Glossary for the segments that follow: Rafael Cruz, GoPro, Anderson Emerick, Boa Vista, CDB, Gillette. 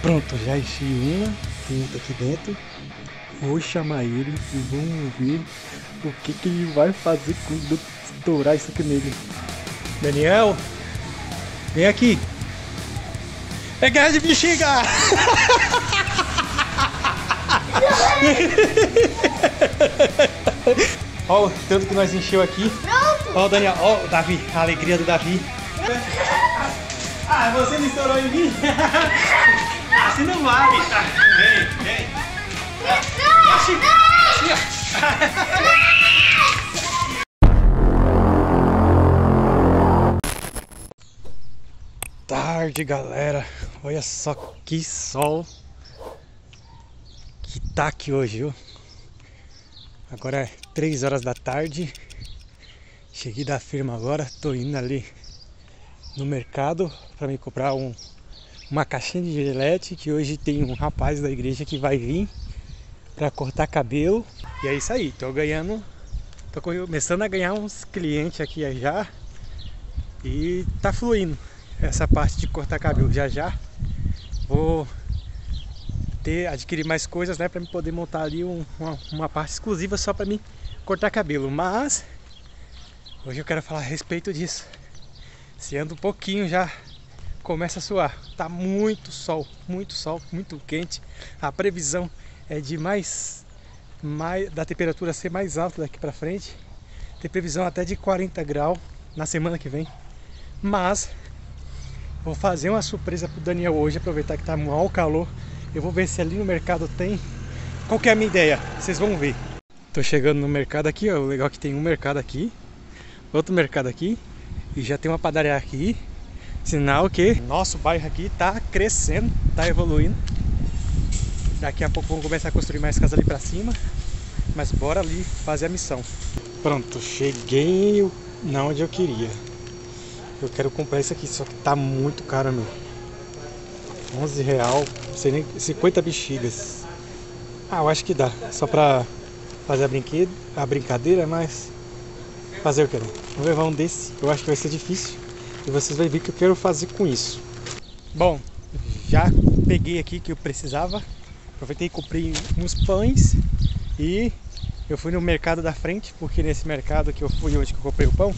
Pronto, já enchi uma tinta aqui dentro. Vou chamar ele e vamos ver o que que ele vai fazer quando estourar isso aqui nele. Daniel, vem aqui. É guerra de bexiga! Olha o tanto que nós encheu aqui. Pronto! Olha o Daniel, olha o Davi, a alegria do Davi. Ah, você não estourou em mim? Assim não vale. Vem, vem. Tarde, galera. Olha só que sol que tá aqui hoje, viu? Agora é 3 horas da tarde. Cheguei da firma agora, tô indo ali no mercado para me comprar uma caixinha de gilete, que hoje tem um rapaz da igreja que vai vir para cortar cabelo. E é isso aí, tô começando a ganhar uns clientes aqui já, e tá fluindo essa parte de cortar cabelo. Já vou adquirir mais coisas, né, para me poder montar ali uma parte exclusiva só para mim cortar cabelo. Mas hoje eu quero falar a respeito disso. Se anda um pouquinho já começa a suar. Tá muito sol, muito quente. A previsão é de da temperatura ser mais alta daqui para frente. Tem previsão até de 40 graus na semana que vem. Mas vou fazer uma surpresa pro Daniel hoje, aproveitar que tá mal calor. Eu vou ver se ali no mercado tem. Qual que é a minha ideia? Vocês vão ver. Tô chegando no mercado aqui, ó. O legal é que tem um mercado aqui, outro mercado aqui, e já tem uma padaria aqui. Sinal que nosso bairro aqui tá crescendo, tá evoluindo. Daqui a pouco vamos começar a construir mais casa ali pra cima. Mas bora ali fazer a missão. Pronto, cheguei na onde eu queria. Eu quero comprar isso aqui, só que tá muito caro, meu. R$11, não sei nem, 50 bexigas. Ah, eu acho que dá. Só pra fazer a brincadeira, mas fazer o que? Vou levar um desse. Eu acho que vai ser difícil. E vocês vão ver o que eu quero fazer com isso. Bom, já peguei aqui que eu precisava. Aproveitei e comprei uns pães. E eu fui no mercado da frente, porque nesse mercado que eu fui hoje que eu comprei o pão,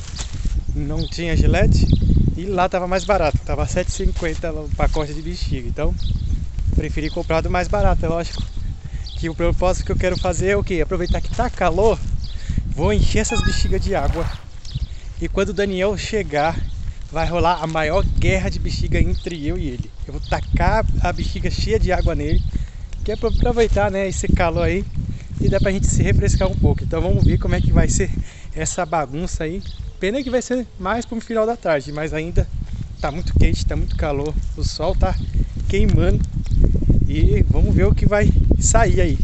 não tinha Gillette. E lá tava mais barato. Tava R$7,50 o pacote de bexiga. Então, preferi comprar do mais barato, é lógico. Que o propósito que eu quero fazer é o quê? Aproveitar que tá calor, vou encher essas bexigas de água. E quando o Daniel chegar, vai rolar a maior guerra de bexiga entre eu e ele. Eu vou tacar a bexiga cheia de água nele, que é para aproveitar, né, esse calor aí, e dá pra gente se refrescar um pouco. Então vamos ver como é que vai ser essa bagunça aí. Pena que vai ser mais pro final da tarde, mas ainda tá muito quente, tá muito calor, o sol tá queimando. E vamos ver o que vai sair aí.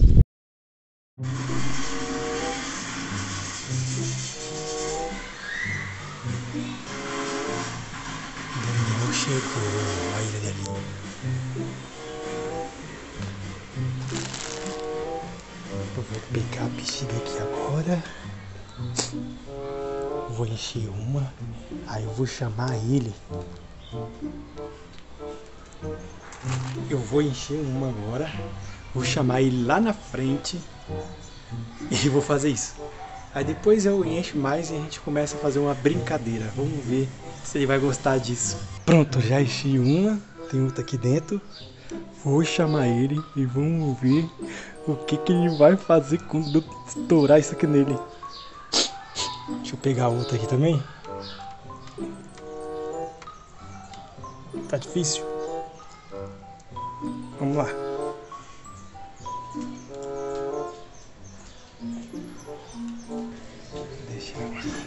Daniel chegou, olha ele ali. Eu vou pegar a bexiga aqui agora. Vou encher uma. Aí eu vou chamar ele. Eu vou encher uma agora. Vou chamar ele lá na frente. E vou fazer isso. Aí depois eu encho mais e a gente começa a fazer uma brincadeira. Vamos ver se ele vai gostar disso. Pronto, já enchi uma. Tem outra aqui dentro. Vou chamar ele e vamos ver o que que ele vai fazer quando estourar isso aqui nele. Deixa eu pegar outra aqui também. Tá difícil. Vamos lá. Deixa eu ver.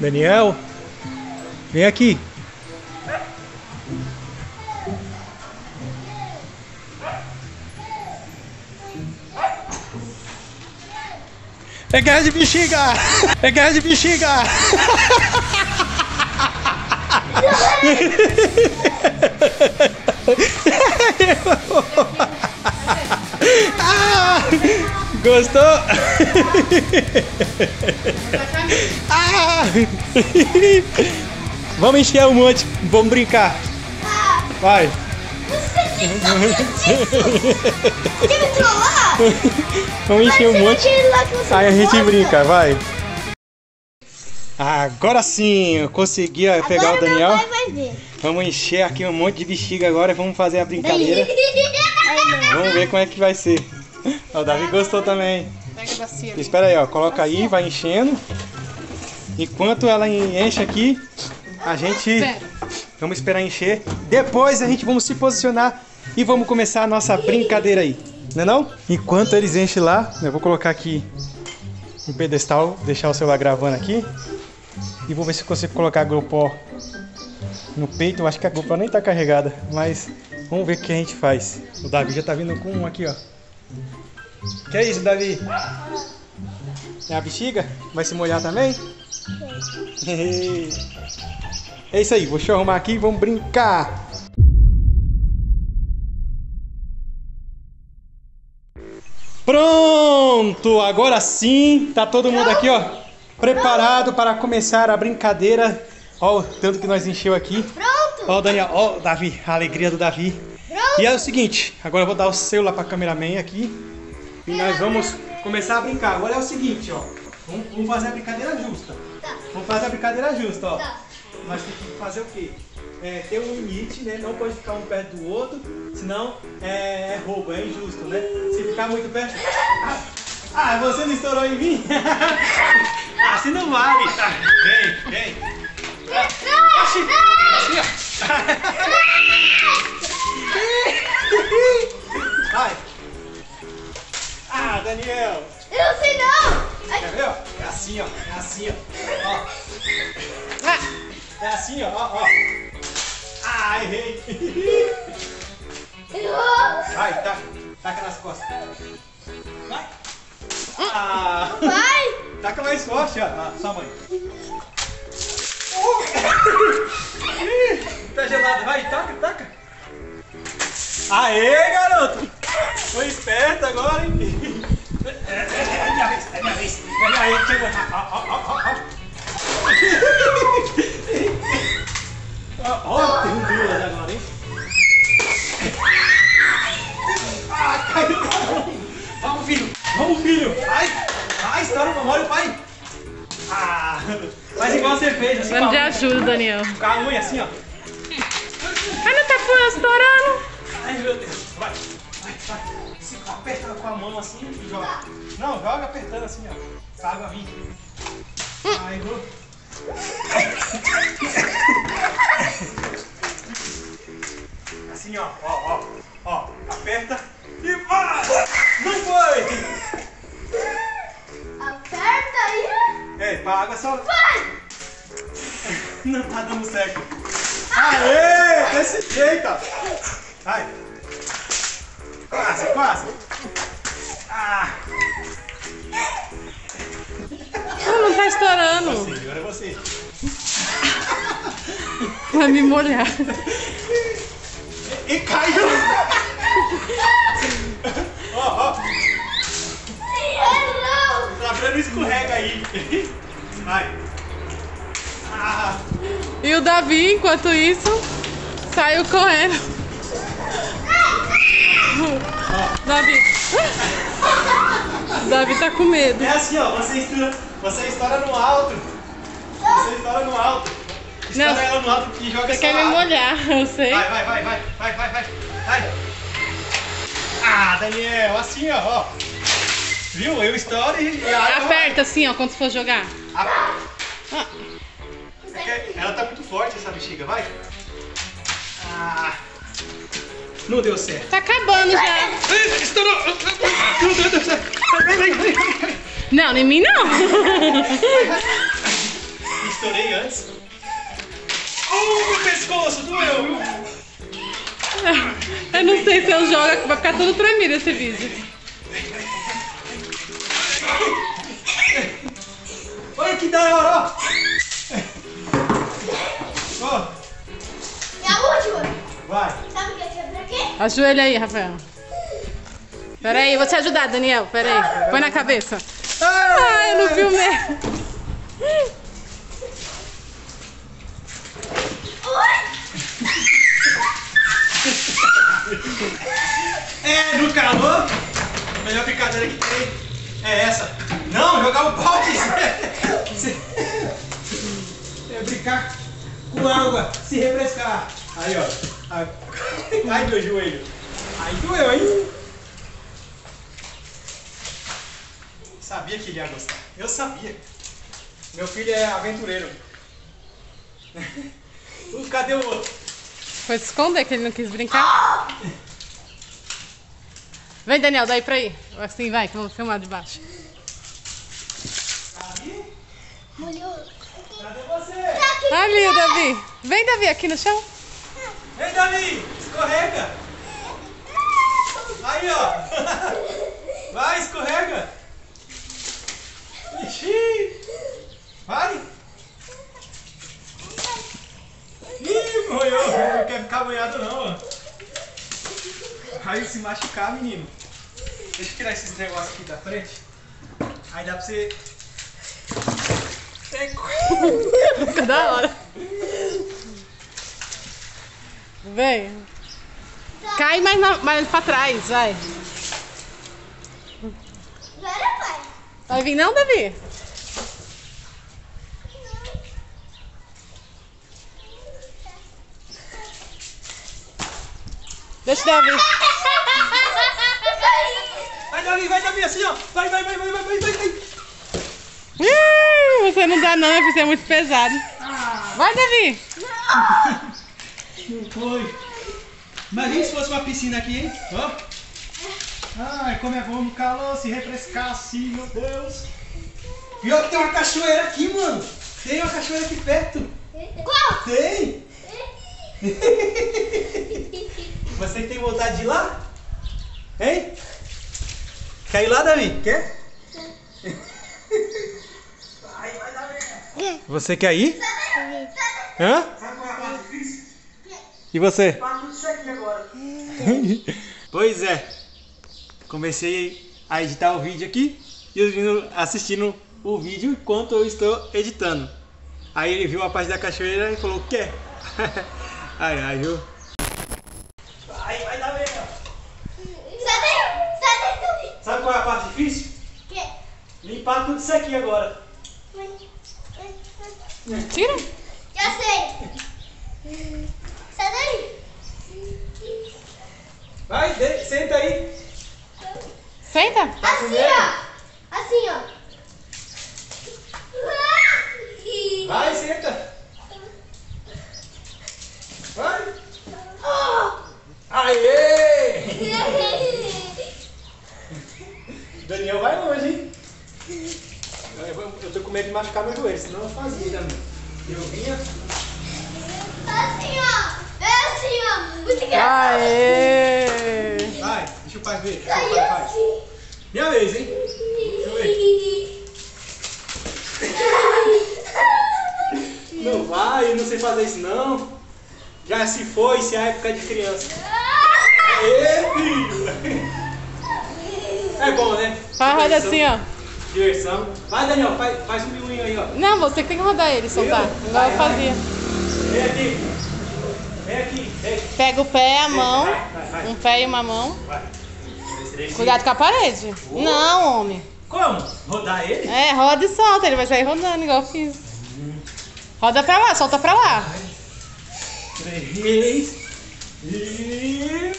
Daniel, vem aqui. É guerra de bexiga! É guerra de bexiga! Ah! Gostou? Ah! Vamos encher um monte, vamos brincar. Vai. Quer me trollar? Vamos encher um monte. Aí a gente brinca, vai. Agora sim, eu consegui pegar o Daniel. Vai ver. Vamos encher aqui um monte de bexiga agora e vamos fazer a brincadeira. Vamos ver como é que vai ser. O Davi gostou também. Pega a bacia. Espera aí, ó, coloca aí, vai enchendo. Enquanto ela enche aqui, a gente... Vamos esperar encher. Depois a gente vamos se posicionar e vamos começar a nossa brincadeira aí. Não é não? Enquanto eles enchem lá, eu vou colocar aqui um pedestal, deixar o celular gravando aqui. E vou ver se consigo colocar a GoPro no peito. Eu acho que a GoPro nem tá carregada, mas vamos ver o que a gente faz. O Davi já tá vindo com um aqui, ó. Que é isso, Davi? É a bexiga? Vai se molhar também? É isso aí, vou te arrumar aqui e vamos brincar. Pronto, agora sim, tá todo mundo aqui, ó, preparado para começar a brincadeira. Ó o tanto que nós encheu aqui. Pronto. Ó o Daniel, ó o Davi, a alegria do Davi. Pronto. E é o seguinte, agora eu vou dar o celular para a cameraman aqui e nós vamos começar a brincar. Agora é o seguinte, ó, vamos fazer a brincadeira justa. Tá. Vamos fazer a brincadeira justa, ó. Tá. Nós temos que fazer o quê? Ter um limite, né? Não pode ficar um perto do outro, senão é roubo, é injusto, né? Se ficar muito perto... Ah, você não estourou em mim? Ah, você não vale! Tá. Vem, vem! Vai! Ah, Daniel! Eu sei não! Quer ver? É assim, ó! É assim, ó! Ah! É assim, ó, ó. Ah, errei. Vai, tá. Taca nas costas. Vai. Ah. Vai. Taca mais forte, ó. Ah, sua mãe. Tá gelado. Vai, taca, taca. Aê, garoto. Foi esperto agora, hein? É minha vez, é minha vez. É minha vez, chegou. Ó. Ó, tem duas agora, hein? Ah, caiu! Vamos, filho! Vamos, filho! Ai! Ai, estoura no molho, pai! Ah! Faz igual você fez, assim, ó. Vamos de ajuda, Daniel. Com a unha, assim, ó. Ai, não tá estourando! Ai, meu Deus! Vai! Vai, vai! Se aperta com a mão, assim, e joga. Não, joga apertando, assim, ó. Pra água vir. Ai, errou. Assim, ó, ó, ó, ó, aperta e vai! Não foi! Aperta aí! Ei, pra água só... Vai! Não tá dando certo! Aê! Desse jeito! Vai! Quase, quase! Ah! Não tá estourando! Agora é você! Vai me molhar! E caiu! Ó, ó! Tá vendo? Escorrega aí! Vai! Ah. E o Davi, enquanto isso, saiu correndo! Oh. Davi! O Davi tá com medo! É assim, ó, você estoura no alto! Você estoura no alto! Não, você quer me molhar, eu sei. Vai, vai, vai, vai, vai, vai, vai, vai. Ah, Daniel, assim, ó. Viu? Eu estouro e... Aperta assim, ó, quando for jogar. Ah. É, ela tá muito forte, essa bexiga, vai. Ah. Não deu certo. Tá acabando já. Estourou. Não deu certo. Vai, vai, vai, vai. Não, nem mim não. Estourei antes. Meu pescoço, doeu, viu? Eu não sei se eu jogo, vai ficar todo tremido esse vídeo. Olha que da hora, ó. É a última. Vai. Sabe o que é pra quê? Ajoelha aí, Rafael. Peraí, eu vou te ajudar, Daniel. Peraí. Põe na cabeça. Ah, eu não vi o mesmo. É, no calor, a melhor brincadeira que tem é essa. Não, jogar o balde. É brincar com água, se refrescar. Aí, ó. Ai, meu joelho. Aí doeu, hein? Sabia que ele ia gostar. Eu sabia. Meu filho é aventureiro. Cadê o outro? Foi se esconder que ele não quis brincar. Ah! Vem, Daniel, daí pra aí. Assim, vai, que eu vou filmar de baixo. Davi? Molhou. Cadê você? Ali, o Davi. Vem, Davi, aqui no chão. Vem, Davi. Escorrega. Aí, ó. Vai, escorrega. Ixi. Vai. Ih, molhou. Não quer ficar molhado, não, ó. Aí se machucar, menino. Deixa eu tirar esses negócios aqui da frente. Aí dá pra você... É da hora. Vem. Cai mais pra trás, vai. Agora vai. Vai vir não, Davi? Deixa o Davi. Vai, Davi, assim, ó. Vai. Você não dá, não, é porque você é muito pesado. Vai, Davi. Não foi. Imagina se fosse uma piscina aqui, hein? Ó. Ai, como é bom no calor, se refrescar assim, meu Deus. Pior que tem uma cachoeira aqui, mano. Tem uma cachoeira aqui perto. Qual? Tem. Você tem vontade de ir lá? Hein? Quer ir lá, Davi? Quer? Vai, Davi. Você quer ir? Hã? E você? Pois é. Comecei a editar o vídeo aqui e os meninos assistindo o vídeo enquanto eu estou editando. Aí ele viu a parte da cachoeira e falou, quer? Ai, viu? Vai, Davi. Sabe qual é a parte difícil? Que? Limpar tudo isso aqui agora. Mentira? Já sei. Sai daí. Vai, senta aí. Senta? Tá assim, ó. Assim, ó. Vai, senta. Vai. Oh. Aê! Daniel vai longe, hein? Eu tô com medo de machucar meu joelho, senão eu fazia, né? Eu vinha. Assim, ó! É assim, ó! Muito engraçado! Aê! Vai, deixa o pai ver. Deixa o pai faz. Minha vez, hein? Deixa eu ver. Não vai, eu não sei fazer isso, não. Já se foi, isso é a época de criança. Aê, filho! É bom, né? Vai, roda assim, ó. Diversão. Vai, Daniel, faz um bilinho aí, ó. Não, você tem que rodar ele, soltar. Igual eu fazia. Vem aqui. Vem. Pega o pé, a mão. Vai. Um pé e uma mão. Vai. Cuidado com a parede. Não, homem. Como? Rodar ele? É, roda e solta. Ele vai sair rodando, igual eu fiz. Roda pra lá, solta pra lá. Vai. 3 e...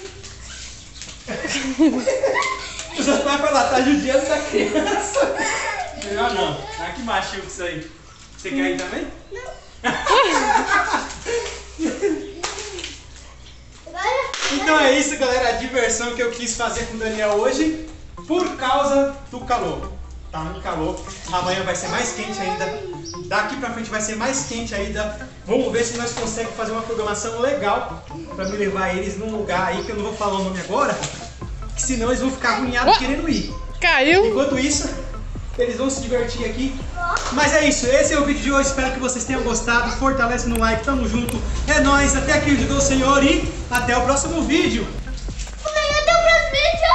Você vai pra lá, tá judiando da criança. Melhor não. Ah, que machuca isso aí. Você quer ir também? Não. Então é isso, galera. A diversão que eu quis fazer com o Daniel hoje por causa do calor. Tá muito calor. Amanhã vai ser mais quente ainda. Daqui pra frente vai ser mais quente ainda. Vamos ver se nós conseguimos fazer uma programação legal pra me levar eles num lugar aí que eu não vou falar o nome agora. Que senão eles vão ficar agoniados querendo ir. Caiu. Enquanto isso, eles vão se divertir aqui. Mas é isso, esse é o vídeo de hoje. Espero que vocês tenham gostado. Fortalece no like, tamo junto. É nóis, até aqui ajudou o Senhor e até o próximo vídeo. Até o próximo vídeo.